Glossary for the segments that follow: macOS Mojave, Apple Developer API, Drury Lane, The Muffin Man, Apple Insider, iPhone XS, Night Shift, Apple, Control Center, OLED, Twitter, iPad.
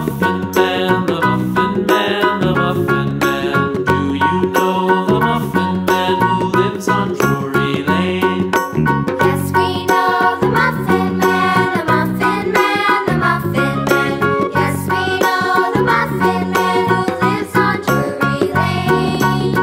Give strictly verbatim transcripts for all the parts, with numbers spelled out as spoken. Muffin Man, the Muffin Man, the Muffin Man. Do you know the Muffin Man who lives on Drury Lane? Yes, we know the Muffin Man, the Muffin Man, the Muffin Man. Yes, we know the Muffin Man who lives on Drury Lane.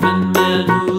Muffin Man who